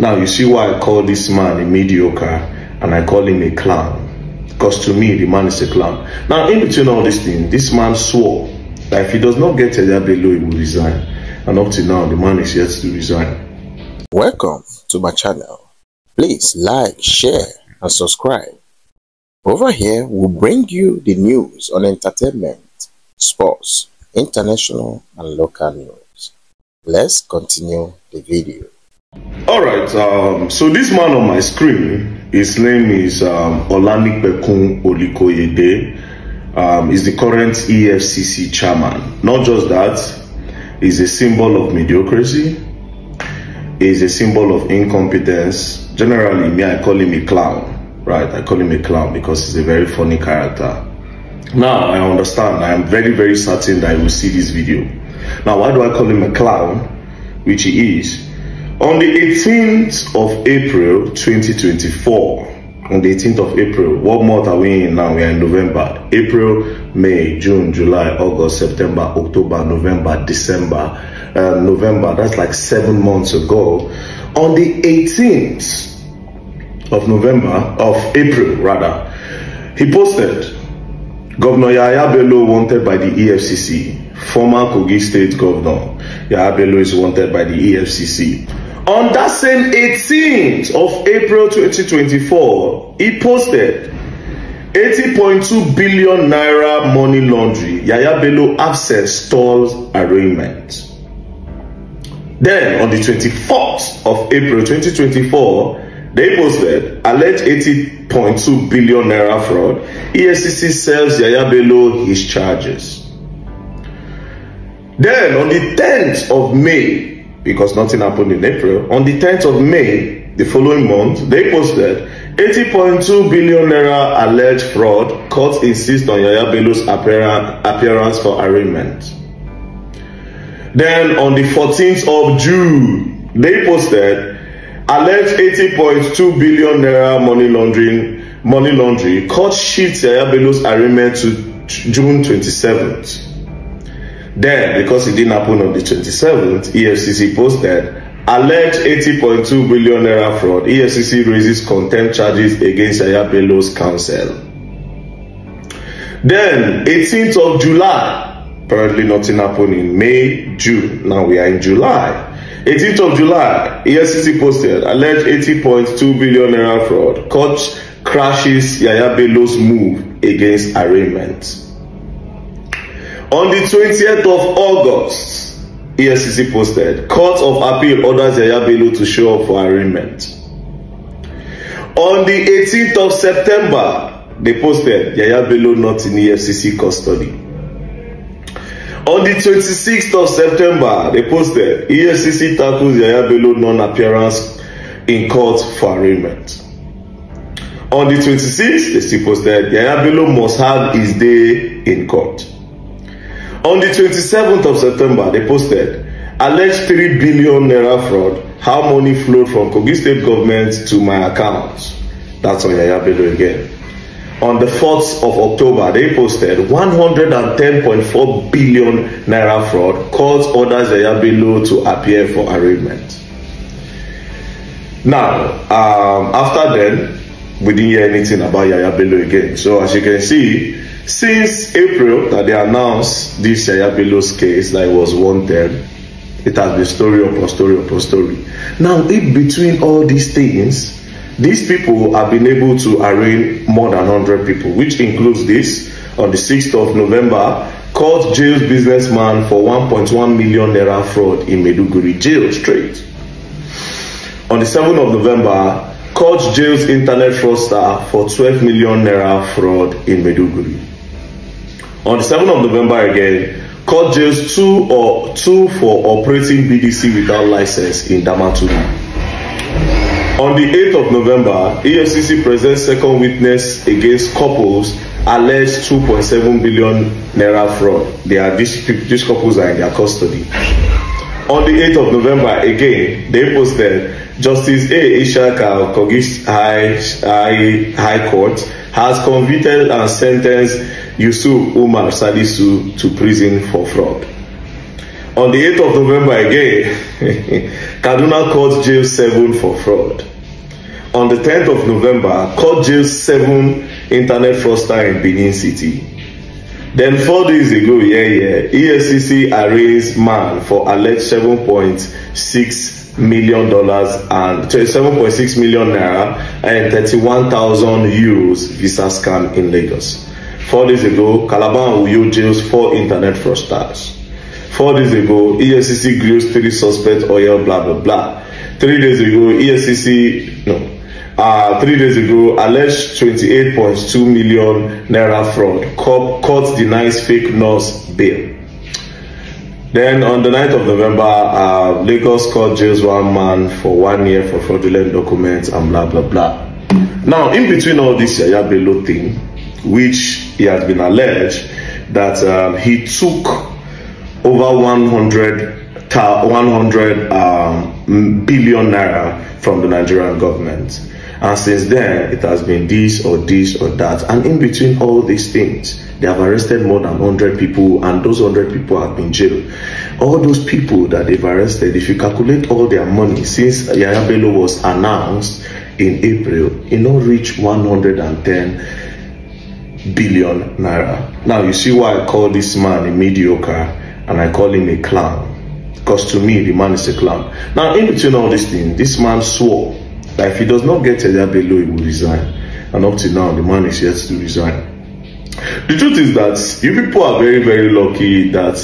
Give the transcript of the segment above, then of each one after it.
Now you see why I call this man a mediocre and I call him a clown, because to me the man is a clown. Now in between all this thing, this man swore that if he does not get Yahaya Bello, he will resign, and up to now the man is yet to resign. Welcome to my channel. Please like, share and subscribe. Over here we'll bring you the news on entertainment, sports, international and local news. Let's continue the video. Alright, so this man on my screen, his name is Olanipekun Olikoyede. He's the current EFCC chairman. Not just that, he's a symbol of mediocrity, he's a symbol of incompetence. Generally, me, I call him a clown, right? I call him a clown because he's a very funny character. Now, I understand, I am very certain that you will see this video. Now, why do I call him a clown? Which he is. On the 18th of April 2024, on the 18th of April, what month are we in now? We are in November. April, May, June, July, August, September, October, November, December, November, that's like 7 months ago. On the 18th of April, rather, he posted, Governor Yahaya Bello wanted by the EFCC. Former Kogi State Governor Yahaya Bello is wanted by the EFCC. On that same 18th of April 2024, he posted 80.2 billion naira money laundry. Yahaya Bello absent stalls arraignment. Then on the 24th of April 2024, they posted alleged 80.2 billion naira fraud. EFCC sells Yahaya Bello his charges. Then on the 10th of May, because nothing happened in April, on the 10th of May, the following month, they posted 80.2 billion naira alleged fraud. Court insists on Yahaya Bello's appearance for arraignment. Then on the 14th of June, they posted alleged 80.2 billion naira money laundering. Court sheets Yahaya Bello's arraignment to June 27th. Then, because it didn't happen on the 27th, EFCC posted alleged 80.2 billion naira fraud. EFCC raises contempt charges against Yahaya Bello's counsel. Then, 18th of July, apparently nothing happened in May, June. Now we are in July. 18th of July, EFCC posted alleged 80.2 billion naira fraud. Court crashes Yahaya Bello's move against arraignment. On the 20th of August, EFCC posted Court of Appeal orders Yahaya Bello to show up for arraignment. On the 18th of September, they posted Yahaya Bello not in EFCC custody. On the 26th of September, they posted EFCC tackles Yahaya Bello non-appearance in court for arraignment. On the 26th, they still posted Yahaya Bello must have his day in court. On the 27th of September, they posted alleged 3 billion naira fraud. How money flowed from Kogi State government to my account. That's on Yahaya Bello again. On the 4th of October, they posted 110.4 billion naira fraud. Court orders Yahaya Bello to appear for arraignment. Now, after then, we didn't hear anything about Yahaya Bello again. So, as you can see, since April that they announced this Yahaya Bello's case that was wanted, it has been story upon story upon story. Now, in between all these things, these people have been able to arraign more than 100 people, which includes this. On the 6th of November, court jails businessman for 1.1 million naira fraud in Maiduguri jail straight. On the 7th of November, court jails internet fraudster for 12 million naira fraud in Maiduguri. On the 7th of November again, court jails two for operating BDC without license in Damaturu. On the 8th of November, EFCC presents second witness against couples alleged 2.7 billion naira fraud. These couples are in their custody. On the 8th of November, again, they posted Justice A. Ishaka of Kogi High Court has convicted and sentenced Yusuf Umar Salisu to prison for fraud. On the 8th of November again, Kaduna Court jailed 7 for fraud. On the 10th of November, court jailed 7 internet fraudsters in Benin City. Then 4 days ago, EFCC arraigns man for alleged $7.6 million and $7.6 million naira and €31,000 visa scam in Lagos. 4 days ago, Calabar and Uyo jails 4 internet fraudsters. 4 days ago, EFCC grills 3 suspect oil blah blah blah. 3 days ago, alleged 28.2 million naira fraud. Court denies fake nurse bail. Then on the 9th of November, Lagos court jails 1 man for 1 year for fraudulent documents and blah blah blah. Now, in between all this Yahaya Bello thing, which it has been alleged that he took over 100 billion naira from the Nigerian government. And since then, it has been this or that. And in between all these things, they have arrested more than 100 people, and those 100 people have been jailed. All those people that they've arrested, if you calculate all their money since Yahaya Bello was announced in April, it now reached 110 billion naira. Now, you see why I call this man a mediocre and I call him a clown. Because to me, the man is a clown. Now, in between all these things, this man swore that if he does not get Yahaya Bello, he will resign. And up to now, the man is yet to resign. The truth is that you people are very, very lucky that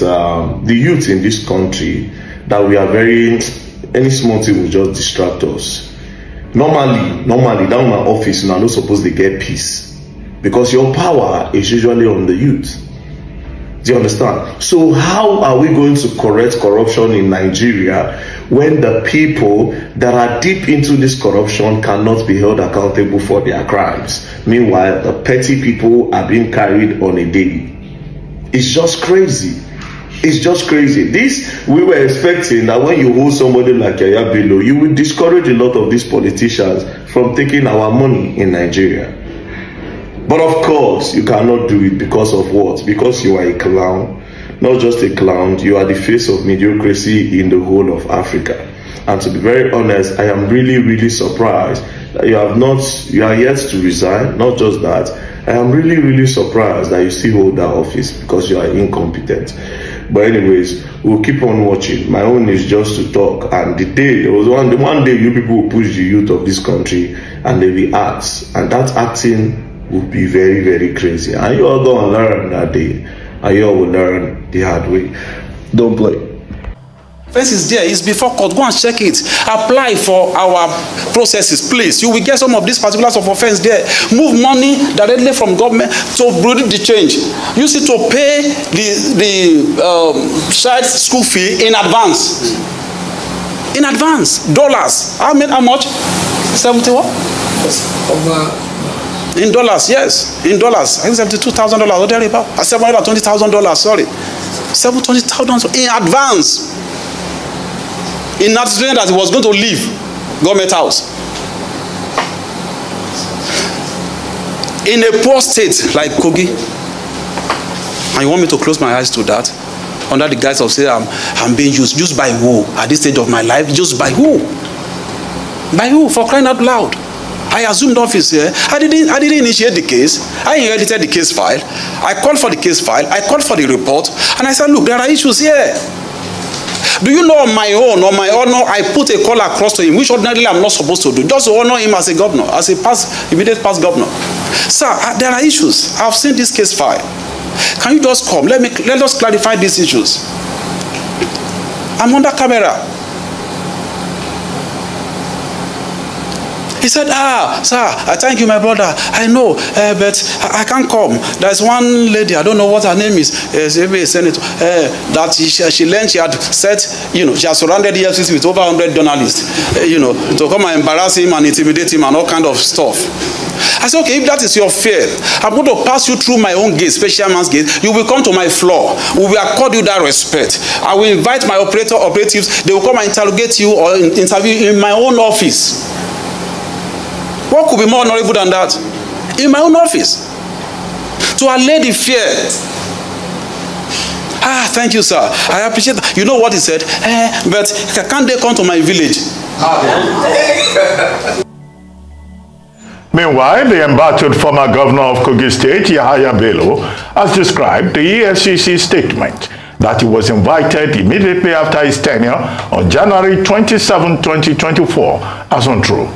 the youth in this country, that we are any small thing will just distract us. Normally, down in my office, you are not supposed to get peace. Because your power is usually on the youth. Do you understand? So how are we going to correct corruption in Nigeria when the people that are deep into this corruption cannot be held accountable for their crimes? Meanwhile, the petty people are being carried on a daily. It's just crazy. It's just crazy. This, we were expecting that when you hold somebody like Yahaya Bello, you will discourage a lot of these politicians from taking our money in Nigeria. But of course, you cannot do it because of what? Because you are a clown. Not just a clown, you are the face of mediocrity in the whole of Africa. And to be very honest, I am really, really surprised that you are yet to resign. Not just that, I am really, really surprised that you still hold that office, because you are incompetent. But anyways, we'll keep on watching. My own is just to talk. And one day you people will push the youth of this country and they will act. And that acting would be very, very crazy. And you all gonna learn that day. And you all will learn the hard way. Don't play. Fence is there, it's before court. Go and check it. Apply for our processes, please. You will get some of these particulars of offense there. Move money directly from government to bring the change. Use it to pay the child school fee in advance. In advance, dollars. How much? 70 what? In dollars, yes, in dollars. I think $72,000 or there about. $720,000, sorry. $720,000 in advance. In that student that he was going to leave government house. In a poor state like Kogi. And you want me to close my eyes to that? Under the guise of saying I'm being used. Used by who? At this stage of my life, used by who? By who? For crying out loud. I assumed office here. I didn't initiate the case. I inherited the case file. I called for the case file. I called for the report. And I said, look, there are issues here. Do you know on my honor, I put a call across to him, which ordinarily I'm not supposed to do, just to honor him as a governor, as a immediate past governor. Sir, there are issues. I've seen this case file. Can you just come? Let us clarify these issues. I'm on that camera. He said, sir, I thank you, my brother. I know, but I can't come. There's one lady, I don't know what her name is, maybe a senator, that she learned she had said, you know, she has surrounded the EFCC with over 100 journalists, you know, to come and embarrass him and intimidate him and all kind of stuff. I said, okay, if that is your fear, I'm going to pass you through my own gate, special man's gate. You will come to my floor. We will accord you that respect. I will invite my operatives. They will come and interrogate you or interview you in my own office. What could be more honorable than that? In my own office. To allay the fear. Ah, thank you, sir. I appreciate that. You know what he said? But can't they come to my village? Meanwhile, the embattled former governor of Kogi State, Yahaya Bello, has described the EFCC statement that he was invited immediately after his tenure on January 27, 2024, as untrue.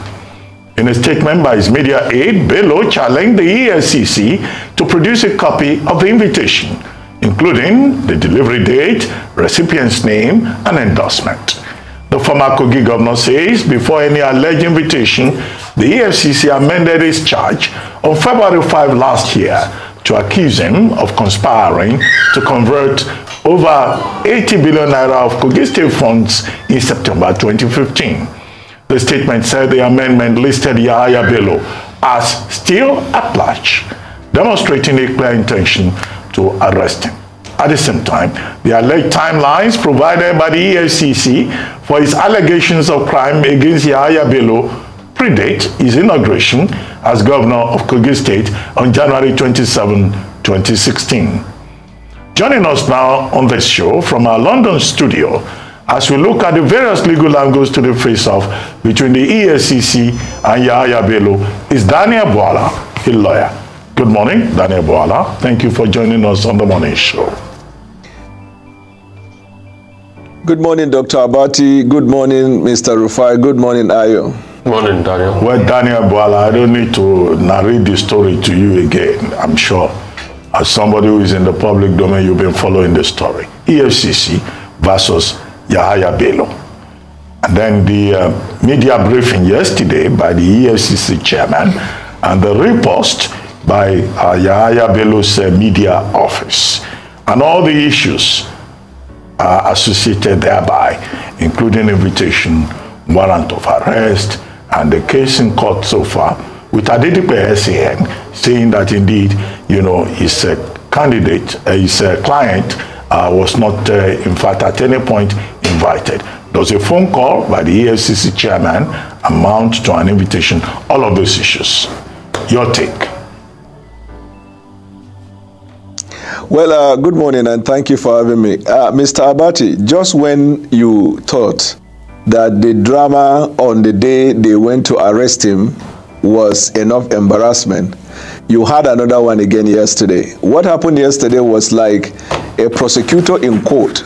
In a statement by his media aide, Bello challenged the EFCC to produce a copy of the invitation, including the delivery date, recipient's name, and endorsement. The former Kogi governor says before any alleged invitation, the EFCC amended its charge on February 5 last year to accuse him of conspiring to convert over 80 billion naira of Kogi state funds in September 2015. The statement said the amendment listed Yahaya Bello as still at large, demonstrating a clear intention to arrest him. At the same time, the alleged timelines provided by the EFCC for his allegations of crime against Yahaya Bello predate his inauguration as governor of Kogi State on January 27, 2016. Joining us now on this show from our London studio as we look at the various legal angles to the face-off between the EFCC and Yahaya Bello is Daniel Bwala, a lawyer. Good morning, Daniel Bwala. Thank you for joining us on the morning show. Good morning, Dr. Abati. Good morning, Mr. Rufai. Good morning, Ayo. Morning, Daniel. Well, Daniel Bwala, I don't need to narrate the story to you again, I'm sure. As somebody who is in the public domain, you've been following the story. EFCC versus Yahaya Bello. And then the media briefing yesterday by the EFCC chairman and the repost by Yahaya Bello's media office, and all the issues associated thereby, including invitation, warrant of arrest, and the case in court so far, with Adedipe SAN saying that indeed, you know, his candidate, his client was not, in fact, at any point invited. Does a phone call by the EFCC chairman amount to an invitation? All of those issues. Your take. Well, good morning, and thank you for having me. Mr. Abati, just when you thought that the drama on the day they went to arrest him was enough embarrassment, you had another one again yesterday. What happened yesterday was like a prosecutor in court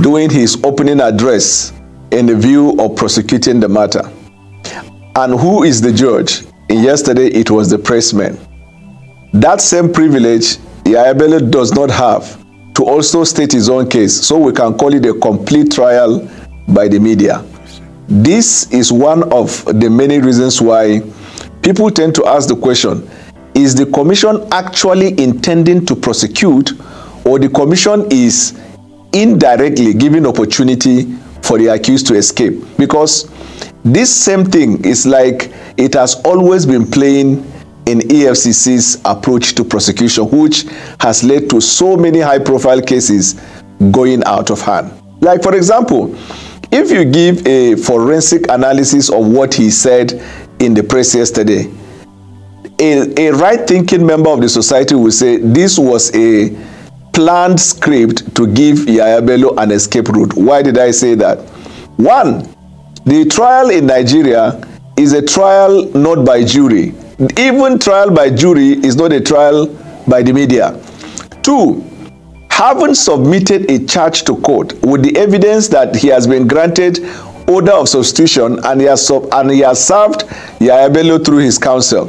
doing his opening address in the view of prosecuting the matter. And who is the judge? And yesterday, it was the pressman. That same privilege Yahaya Bello does not have to also state his own case, so we can call it a complete trial by the media. This is one of the many reasons why people tend to ask the question, is the commission actually intending to prosecute, or the commission is indirectly giving opportunity for the accused to escape? Because this same thing is like it has always been playing in EFCC's approach to prosecution, which has led to so many high-profile cases going out of hand. Like, for example, if you give a forensic analysis of what he said in the press yesterday, a right-thinking member of the society will say this was a planned script to give Yahaya Bello an escape route. Why did I say that? One, the trial in Nigeria is a trial not by jury. Even trial by jury is not a trial by the media. Two, having submitted a charge to court with the evidence that he has been granted order of substitution and he has served Yahaya Bello through his counsel,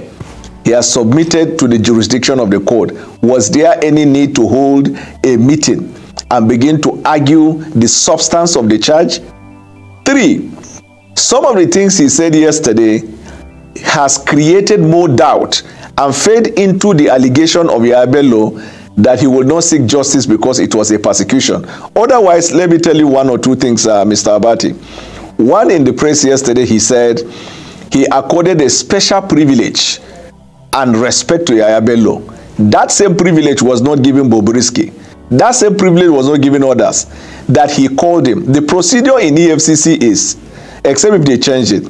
he has submitted to the jurisdiction of the court. Was there any need to hold a meeting and begin to argue the substance of the charge? Three, some of the things he said yesterday has created more doubt and fed into the allegation of Yahaya Bello that he will not seek justice because it was a persecution. Otherwise, let me tell you one or two things, Mr. Abati. One, in the press yesterday, he said he accorded a special privilege and respect to Yahaya Bello. That same privilege was not given Bobrisky. That same privilege was not given others that he called him. The procedure in EFCC is, except if they change it,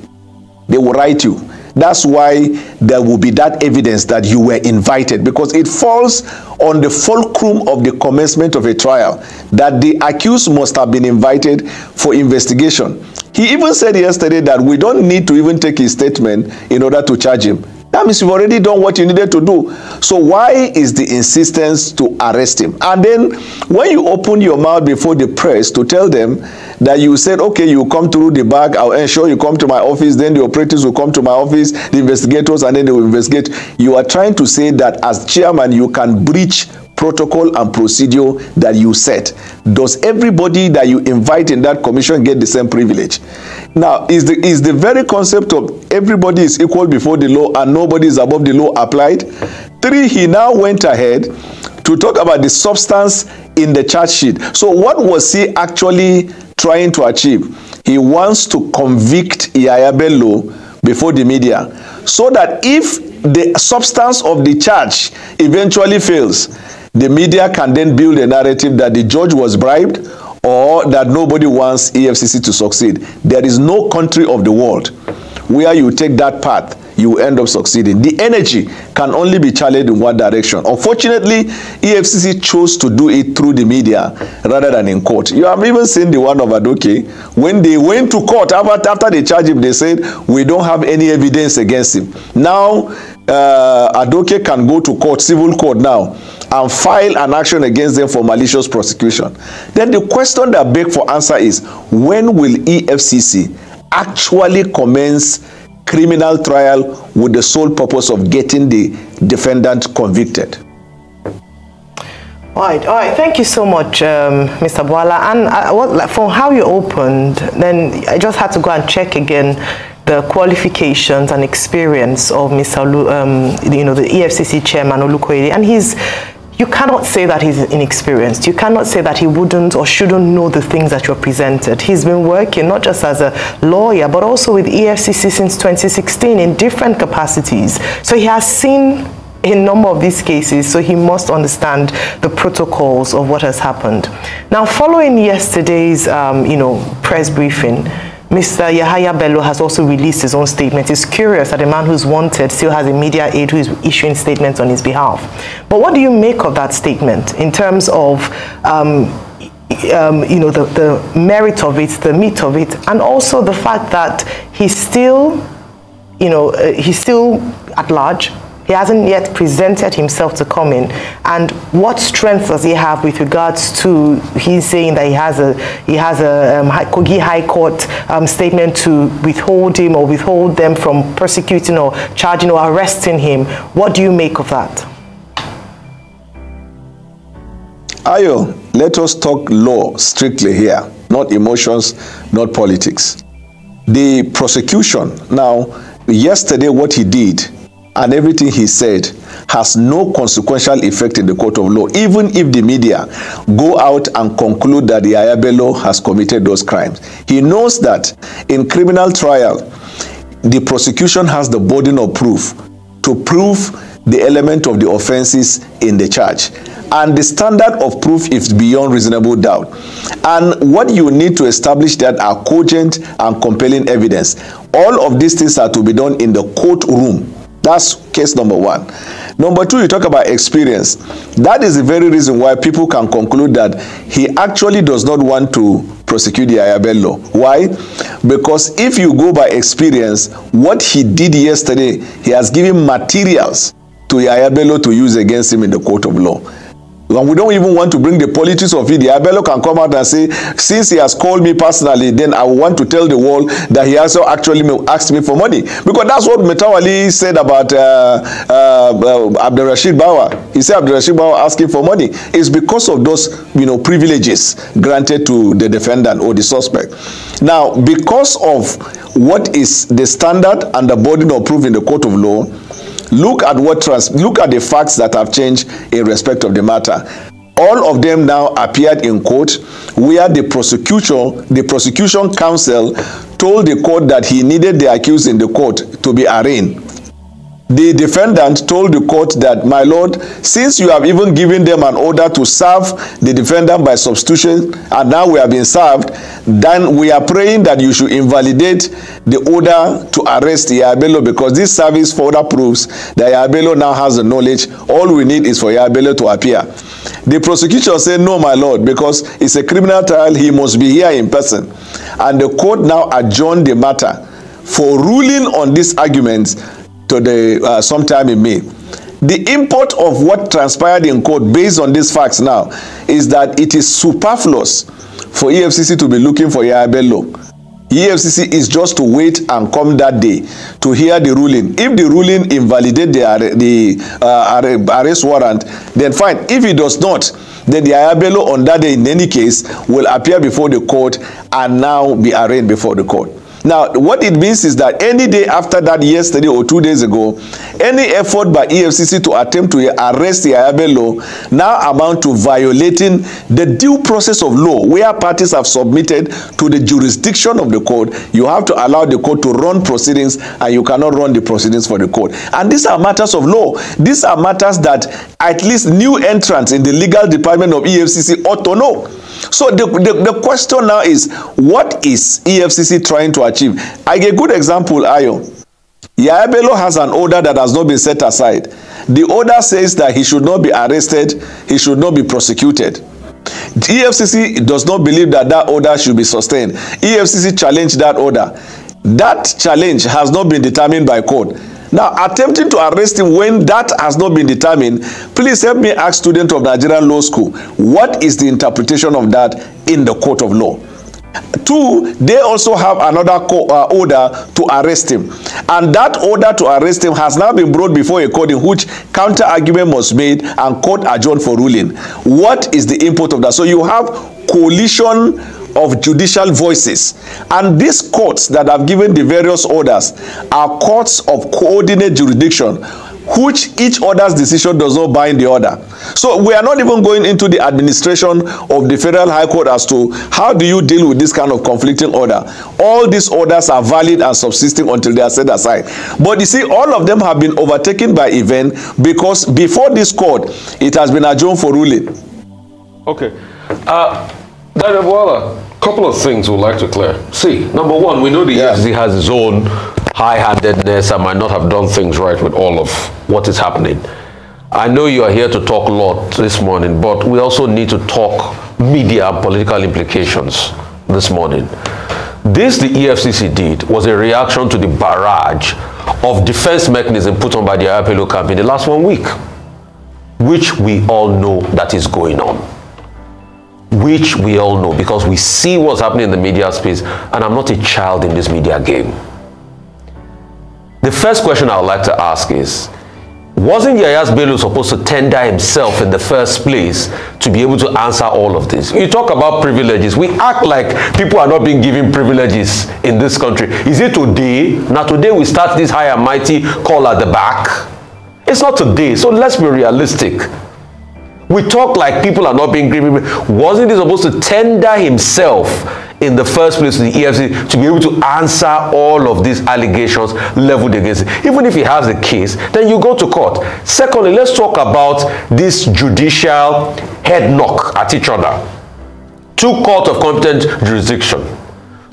they will write you. That's why there will be that evidence that you were invited, because it falls on the fulcrum of the commencement of a trial that the accused must have been invited for investigation. He even said yesterday that we don't need to even take his statement in order to charge him. That means you've already done what you needed to do. So why is the insistence to arrest him? And then when you open your mouth before the press to tell them that you said, okay, you come through the back, I'll ensure you come to my office, then the operatives will come to my office, the investigators, and then they will investigate. You are trying to say that as chairman, you can breach protocol and procedure that you set. Does everybody that you invite in that commission get the same privilege? Now, is the very concept of everybody is equal before the law and nobody is above the law applied? 3, he now went ahead to talk about the substance in the charge sheet. So what was he actually trying to achieve? He wants to convict Yahaya Bello before the media, so that if the substance of the charge eventually fails, the media can then build a narrative that the judge was bribed or that nobody wants EFCC to succeed. There is no country of the world where you take that path, you end up succeeding. The energy can only be channeled in one direction. Unfortunately, EFCC chose to do it through the media rather than in court. You have even seen the one of Adoke. When they went to court, after they charged him, they said, we don't have any evidence against him. Now, Adoke can go to court, civil court now, and file an action against them for malicious prosecution. Then the question that begs for answer is, when will EFCC actually commence criminal trial with the sole purpose of getting the defendant convicted? All right. Thank you so much, Mr. Bwala. And from how you opened, then I just had to go and check again the qualifications and experience of Mr. the EFCC chairman Olikoyede, and he's. You cannot say that he's inexperienced. You cannot say that he wouldn't or shouldn't know the things that you're presented. He's been working not just as a lawyer, but also with EFCC since 2016 in different capacities. So he has seen a number of these cases, so he must understand the protocols of what has happened. Now, following yesterday's press briefing, Mr. Yahaya Bello has also released his own statement. It's curious that a man who's wanted still has a media aide who is issuing statements on his behalf. But what do you make of that statement in terms of, the merit of it, the meat of it, and also the fact that he's still, he's still at large. He hasn't yet presented himself to come in. And what strength does he have with regards to he's saying that he has a Kogi High Court statement to withhold him or withhold them from prosecuting or charging or arresting him? What do you make of that? Ayo, let us talk law strictly here, not emotions, not politics. The prosecution, now, yesterday what he did and everything he said has no consequential effect in the court of law, even if the media go out and conclude that Yahaya Bello has committed those crimes. He knows that in criminal trial, the prosecution has the burden of proof to prove the element of the offenses in the charge. And the standard of proof is beyond reasonable doubt. And what you need to establish that are cogent and compelling evidence. All of these things are to be done in the courtroom. That's case number one. Number two, you talk about experience. That is the very reason why people can conclude that he actually does not want to prosecute Yahaya Bello. Why? Because if you go by experience, what he did yesterday, he has given materials to Yahaya Bello to use against him in the court of law. And we don't even want to bring the politics of it. Yahaya Bello can come out and say, since he has called me personally, then I want to tell the world that he also actually asked me for money. Because that's what Metawali said about Abdur Rashid Bawa. He said Abdur Rashid Bawa asked him for money. It's because of those privileges granted to the defendant or the suspect. Now, because of what is the standard and the burden of proof in the court of law, look at the facts that have changed in respect of the matter. All of them now appeared in court where the prosecution counsel told the court that he needed the accused in the court to be arraigned. The defendant told the court that, my lord, since you have even given them an order to serve the defendant by substitution and now we have been served, then we are praying that you should invalidate the order to arrest Yahaya Bello, because this service further proves that Yahaya Bello now has the knowledge. All we need is for Yahaya Bello to appear. The prosecutor said, no, my lord, because it's a criminal trial, he must be here in person. And the court now adjourned the matter for ruling on these arguments to the sometime in May. The import of what transpired in court based on these facts now is that it is superfluous for EFCC to be looking for Yahaya Bello. EFCC is just to wait and come that day to hear the ruling. If the ruling invalidates the arrest warrant, then fine. If it does not, then Yahaya Bello on that day in any case will appear before the court and now be arraigned before the court. Now, what it means is that any day after that, yesterday or 2 days ago, any effort by EFCC to attempt to arrest Yahaya Bello now amount to violating the due process of law, where parties have submitted to the jurisdiction of the court. You have to allow the court to run proceedings, and you cannot run the proceedings for the court. And these are matters of law. These are matters that at least new entrants in the legal department of EFCC ought to know. So the question now is, what is EFCC trying to achieve? I get a good example, Ayo. Yahaya Bello has an order that has not been set aside. The order says that he should not be arrested, he should not be prosecuted. The EFCC does not believe that that order should be sustained. EFCC challenged that order. That challenge has not been determined by court. Now, attempting to arrest him when that has not been determined, please help me ask students of Nigerian Law School, what is the interpretation of that in the court of law? Two, they also have another order to arrest him. And that order to arrest him has now been brought before a court in which counter-argument was made and court adjourned for ruling. What is the import of that? So you have coalition of judicial voices, and these courts that have given the various orders are courts of coordinate jurisdiction, which each other's decision does not bind the other. So we are not even going into the administration of the Federal High Court as to how do you deal with this kind of conflicting order. All these orders are valid and subsisting until they are set aside. But you see, all of them have been overtaken by event, because before this court, it has been adjourned for ruling. Okay. Daniel Bwala, a couple of things we'd like to clear. See, number one, we know the EFCC has its own high-handedness and might not have done things right with all of what is happening. I know you are here to talk a lot this morning, but we also need to talk media and political implications this morning. This the EFCC did was a reaction to the barrage of defense mechanism put on by the Yahaya Bello campaign the last 1 week, which we all know that is going on. Which we all know, because we see what's happening in the media space, and I'm not a child in this media game. The first question I would like to ask is, wasn't Yahaya Bello supposed to tender himself in the first place to be able to answer all of this? You talk about privileges. We act like people are not being given privileges in this country. Is it today? Now today we start this high and mighty call at the back. It's not today, so let's be realistic. We talk like people are not being given. Wasn't he supposed to tender himself in the first place to the EFCC to be able to answer all of these allegations leveled against him? Even if he has the case, then you go to court. Secondly, let's talk about this judicial head knock at each other. Two courts of competent jurisdiction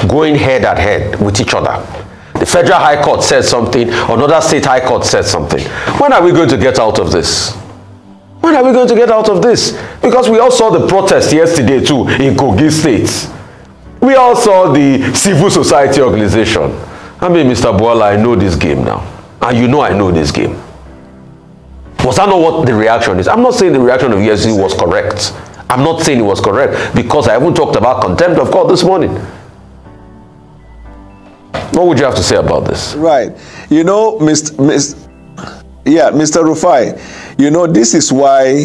going head at head with each other. The Federal High Court said something, another State High Court said something. When are we going to get out of this? When are we going to get out of this? Because we all saw the protest yesterday too in Kogi State. We all saw the civil society organization. I mean, Mr. Bwala, I know this game now. And you know I know this game. Was that not what the reaction is? I'm not saying the reaction of EFCC was correct. I'm not saying it was correct, because I haven't talked about contempt of court this morning. What would you have to say about this? Right. You know, Mr. Rufai, you know, this is why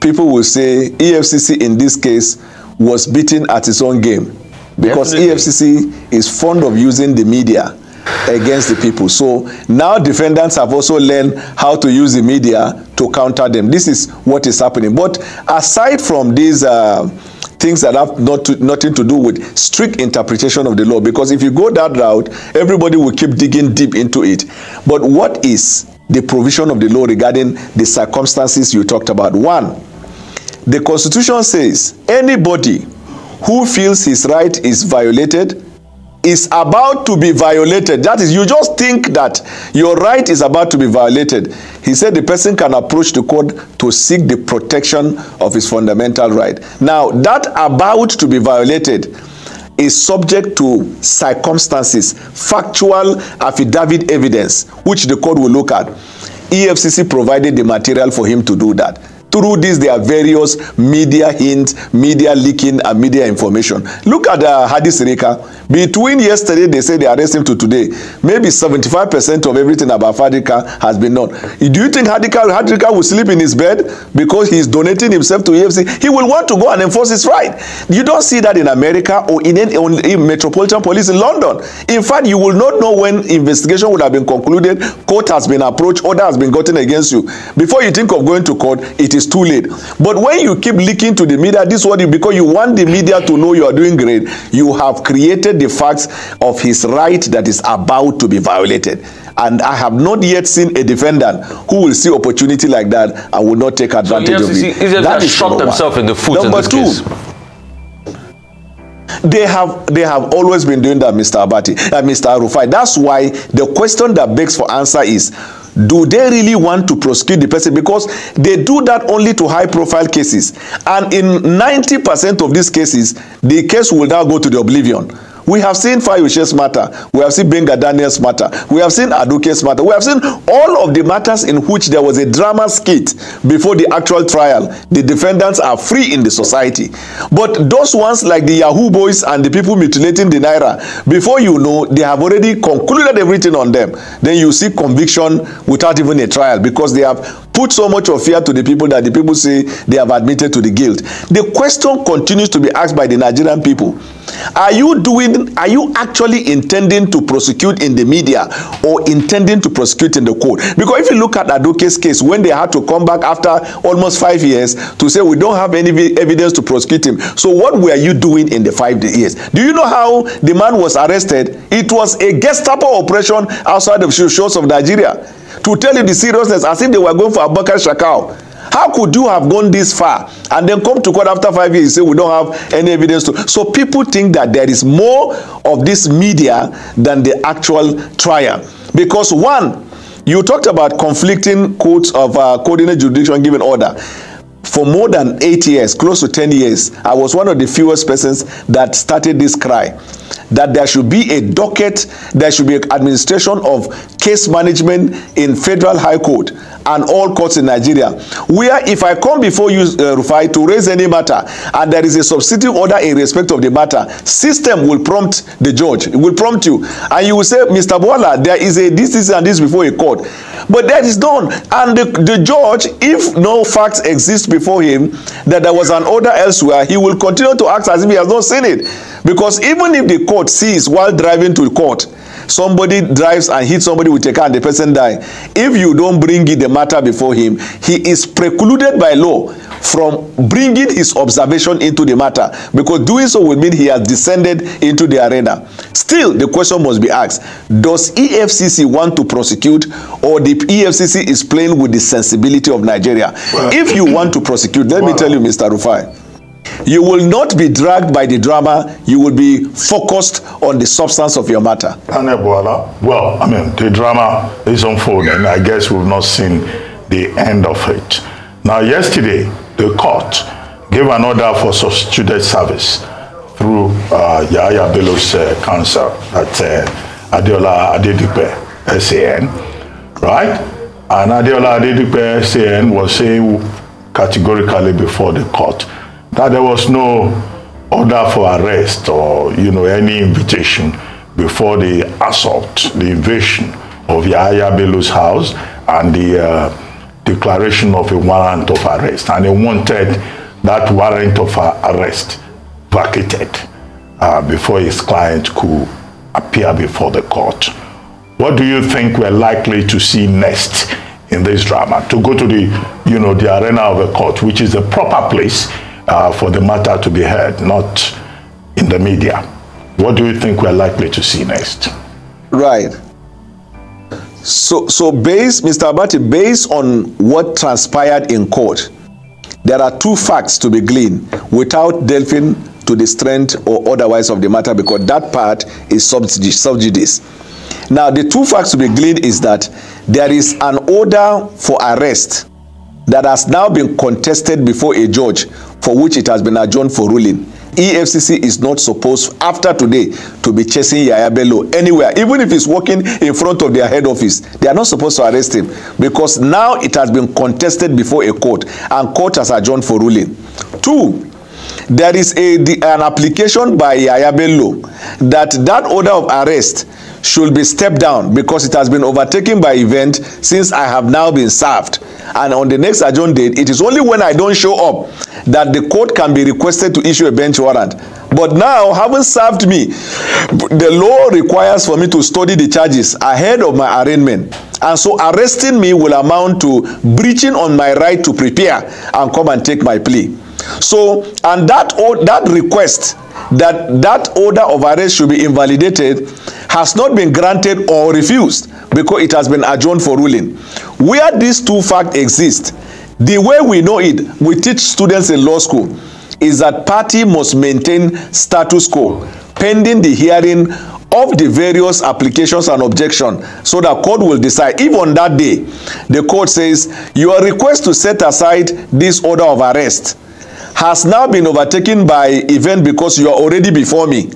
people will say EFCC in this case was beaten at its own game. Because definitely. EFCC is fond of using the media against the people. So now defendants have also learned how to use the media to counter them. This is what is happening. But aside from these things that have nothing to do with strict interpretation of the law, because if you go that route, everybody will keep digging deep into it. But what is the provision of the law regarding the circumstances you talked about? One, the Constitution says anybody who feels his right is violated, is about to be violated. That is, you just think that your right is about to be violated. He said the person can approach the court to seek the protection of his fundamental right. Now, that about to be violated is subject to circumstances, factual affidavit evidence, which the court will look at. EFCC provided the material for him to do that. Through this, there are various media hints, media leaking, and media information. Look at Hadi Sirika. Between yesterday, they say they arrested him, to today. Maybe 75% of everything about Hadika has been known. Do you think Hadika will sleep in his bed because he's donating himself to EFCC? He will want to go and enforce his right. You don't see that in America or in Metropolitan Police in London. In fact, you will not know when investigation would have been concluded, court has been approached, order has been gotten against you. Before you think of going to court, it is too late. But when you keep leaking to the media, this is what you, because you want the media to know you are doing great, you have created the facts of his right that is about to be violated. And I have not yet seen a defendant who will see opportunity like that and will not take advantage of it. That is shot themselves in the foot. Number two. They have always been doing that, Mr. Abati, Mr. Arufai. That's why the question that begs for answer is, do they really want to prosecute the person? Because they do that only to high-profile cases. And in 90% of these cases, the case will now go to the oblivion. We have seen Fayoshe's matter. We have seen Benga Daniel's matter. We have seen Aduke's matter. We have seen all of the matters in which there was a drama skit before the actual trial. The defendants are free in the society. But those ones like the Yahoo boys and the people mutilating the Naira, before you know, they have already concluded everything on them. Then you see conviction without even a trial, because they have put so much of fear to the people that the people say they have admitted to the guilt. The question continues to be asked by the Nigerian people. Are you actually intending to prosecute in the media or intending to prosecute in the court? Because if you look at Aduke's case, when they had to come back after almost 5 years to say we don't have any evidence to prosecute him, so what were you doing in the 5 years? Do you know how the man was arrested? It was a Gestapo operation outside the shores of Nigeria. To tell you the seriousness, as if they were going for Abubakar Shekau. How could you have gone this far and then come to court after 5 years and say we don't have any evidence to? So people think that there is more of this media than the actual trial. Because one, you talked about conflicting courts of coordinate jurisdiction given order. For more than 8 years, close to 10 years, I was one of the fewest persons that started this cry, that there should be a docket, there should be an administration of case management in Federal High Court and all courts in Nigeria, where if I come before you, Rufai, to raise any matter, and there is a substitute order in respect of the matter, system will prompt the judge, it will prompt you, and you will say, Mr. Bwala, there is a this and this before a court. But that is done, and the judge, if no facts exist before him that there was an order elsewhere, he will continue to act as if he has not seen it. Because even if the court sees while driving to the court, somebody drives and hits somebody with a car and the person dies, if you don't bring the matter before him, he is precluded by law from bringing his observation into the matter, because doing so would mean he has descended into the arena. Still, the question must be asked, does EFCC want to prosecute, or the EFCC is playing with the sensibility of Nigeria? Well, if you want to prosecute, let me tell you, Mr. Rufai, you will not be dragged by the drama. You will be focused on the substance of your matter. Well, I mean, the drama is unfolding. I guess we've not seen the end of it. Now, yesterday, the court gave an order for substituted service through Yahaya Bello's counsel at Adeola Adedipe, SAN, right? And Adeola Adedipe, SAN, was saying categorically before the court that there was no order for arrest or, you know, any invitation before the assault, the invasion of Yahaya Bello's house and the declaration of a warrant of arrest. And they wanted that warrant of arrest vacated before his client could appear before the court. What do you think we're likely to see next in this drama? To go to the, you know, the arena of the court, which is the proper place for the matter to be heard, not in the media. What do you think we're likely to see next? Right. So based, Mr. Abati, based on what transpired in court, there are two facts to be gleaned without delving to the strength or otherwise of the matter, because that part is sub judice. Now, the two facts to be gleaned is that there is an order for arrest that has now been contested before a judge, for which it has been adjourned for ruling. EFCC is not supposed, after today, to be chasing Yahaya Bello anywhere. Even if he's walking in front of their head office, they are not supposed to arrest him, because now it has been contested before a court, and court has adjourned for ruling. Two, there is an application by Yahaya Bello that that order of arrest should be stepped down, because it has been overtaken by event since I have now been served. And on the next adjourned date, it is only when I don't show up that the court can be requested to issue a bench warrant. But now, having served me, the law requires for me to study the charges ahead of my arraignment. And so arresting me will amount to breaching on my right to prepare and come and take my plea. So, and that request that order of arrest should be invalidated has not been granted or refused, because it has been adjourned for ruling. Where these two facts exist, the way we know it, we teach students in law school, is that party must maintain status quo pending the hearing of the various applications and objections, so that court will decide. If on that day the court says your request to set aside this order of arrest has now been overtaken by event because you are already before me,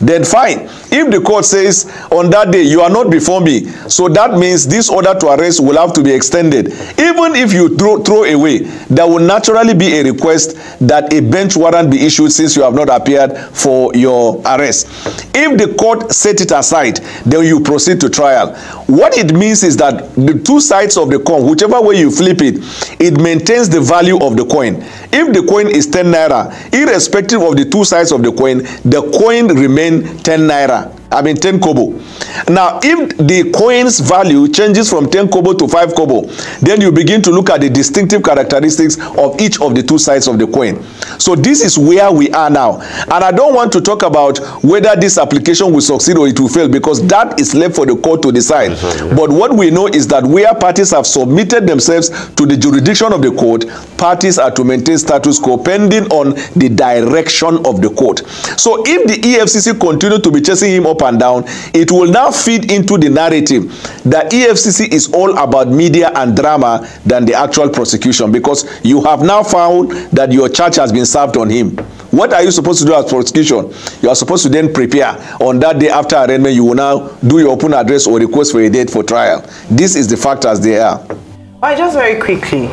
then fine. If the court says on that day you are not before me, so that means this order to arrest will have to be extended. Even if you throw away, there will naturally be a request that a bench warrant be issued, since you have not appeared for your arrest. If the court set it aside, then you proceed to trial. What it means is that the two sides of the coin, whichever way you flip it, it maintains the value of the coin. If the coin is 10 naira, irrespective of the two sides of the coin remains 10 naira. I mean 10 kobo. Now, if the coin's value changes from 10 kobo to 5 kobo, then you begin to look at the distinctive characteristics of each of the two sides of the coin. So this is where we are now. And I don't want to talk about whether this application will succeed or it will fail, because that is left for the court to decide. But what we know is that where parties have submitted themselves to the jurisdiction of the court, parties are to maintain status quo pending on the direction of the court. So if the EFCC continue to be chasing him up and down, it will now feed into the narrative that EFCC is all about media and drama than the actual prosecution, because you have now found that your charge has been served on him. What are you supposed to do as prosecution? You are supposed to then prepare. On that day after arraignment, you will now do your open address or request for a date for trial. This is the fact as they are. Just very quickly,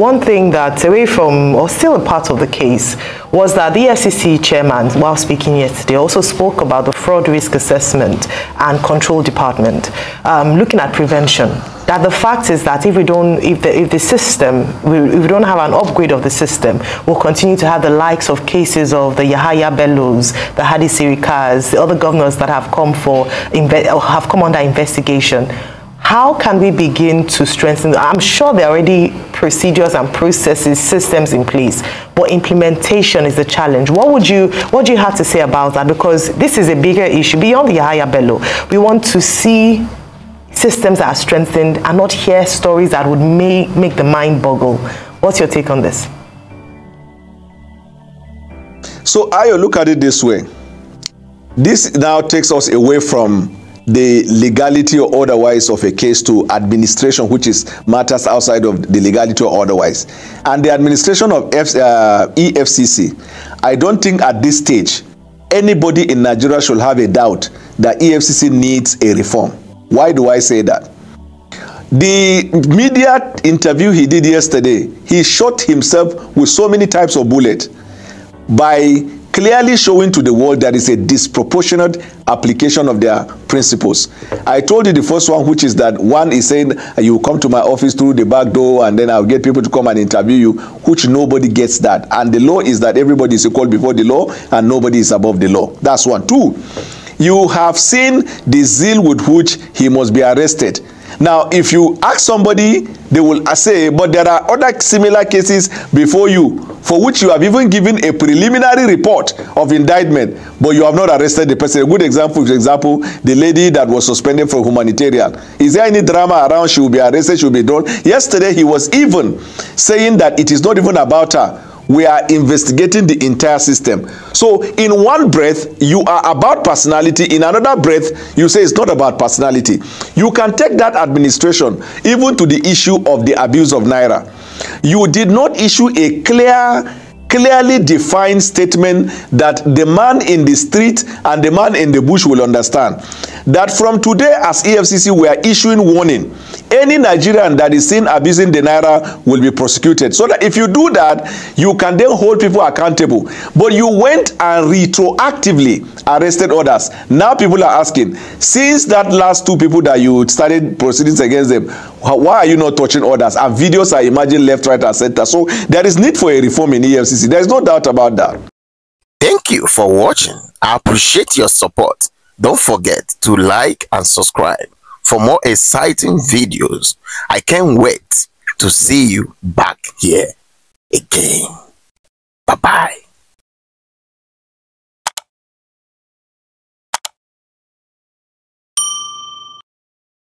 one thing that away from, or still a part of the case, was that the EFCC chairman, while speaking yesterday, also spoke about the fraud risk assessment and control department, looking at prevention. That the fact is that if we don't have an upgrade of the system, we'll continue to have the likes of cases of the Yahaya Bellos, the Hadi Sirikas, the other governors that have come under investigation. How can we begin to strengthen? I'm sure there are already procedures and processes, systems in place, but implementation is the challenge. What do you have to say about that? Because this is a bigger issue beyond the Yahaya Bello. We want to see systems that are strengthened and not hear stories that would make the mind boggle. What's your take on this? So I look at it this way. This now takes us away from the legality or otherwise of a case to administration, which is matters outside of the legality or otherwise. And the administration of EFCC, I don't think at this stage anybody in Nigeria should have a doubt that EFCC needs a reform. Why do I say that? The media interview he did yesterday, he shot himself with so many types of bullets by clearly showing to the world that is a disproportionate application of their principles. I told you the first one, which is that one is saying you come to my office through the back door and then I'll get people to come and interview you, which nobody gets that. And the law is that everybody is equal before the law and nobody is above the law. That's one. Two, you have seen the zeal with which he must be arrested. Now, if you ask somebody, they will say, but there are other similar cases before you for which you have even given a preliminary report of indictment, but you have not arrested the person. A good example, for example, the lady that was suspended for humanitarian. Is there any drama around? She will be arrested, she will be done. Yesterday, he was even saying that it is not even about her. we are investigating the entire system. So in one breath, you are about personality. In another breath, you say it's not about personality. You can take that administration even to the issue of the abuse of Naira. You did not issue a clearly defined statement that the man in the street and the man in the bush will understand. That from today, as EFCC, we are issuing warning. Any Nigerian that is seen abusing the Naira will be prosecuted. So that if you do that, you can then hold people accountable. But you went and retroactively arrested others. Now people are asking, since that last two people that you started proceedings against them, why are you not touching others? And videos are emerging left, right, and center. So there is need for a reform in EFCC. There is no doubt about that. Thank you for watching. I appreciate your support. Don't forget to like and subscribe for more exciting videos. I can't wait to see you back here again.